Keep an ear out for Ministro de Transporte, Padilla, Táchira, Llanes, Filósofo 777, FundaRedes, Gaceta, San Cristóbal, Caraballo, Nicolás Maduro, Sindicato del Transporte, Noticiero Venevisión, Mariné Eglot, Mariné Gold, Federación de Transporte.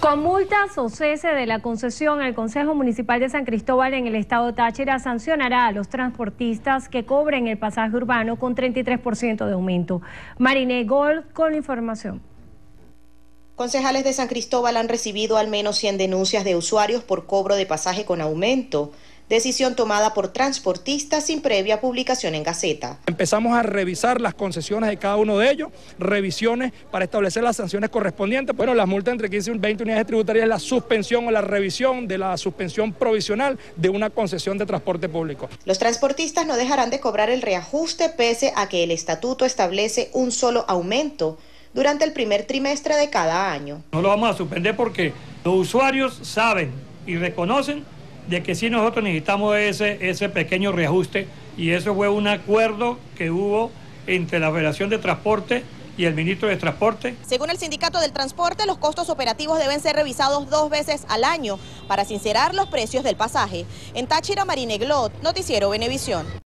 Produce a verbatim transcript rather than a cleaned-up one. Con multas o cese de la concesión, el Consejo Municipal de San Cristóbal en el estado Táchira sancionará a los transportistas que cobren el pasaje urbano con treinta y tres por ciento de aumento. Mariné Gold con la información. Concejales de San Cristóbal han recibido al menos cien denuncias de usuarios por cobro de pasaje con aumento. Decisión tomada por transportistas sin previa publicación en Gaceta. Empezamos a revisar las concesiones de cada uno de ellos, revisiones para establecer las sanciones correspondientes. Bueno, las multas entre quince y veinte unidades tributarias es la suspensión o la revisión de la suspensión provisional de una concesión de transporte público. Los transportistas no dejarán de cobrar el reajuste pese a que el estatuto establece un solo aumento durante el primer trimestre de cada año. No lo vamos a suspender porque los usuarios saben y reconocen de que sí nosotros necesitamos ese, ese pequeño reajuste, y eso fue un acuerdo que hubo entre la Federación de Transporte y el Ministro de Transporte. Según el Sindicato del Transporte, los costos operativos deben ser revisados dos veces al año para sincerar los precios del pasaje. En Táchira, Mariné Eglot, Noticiero Venevisión.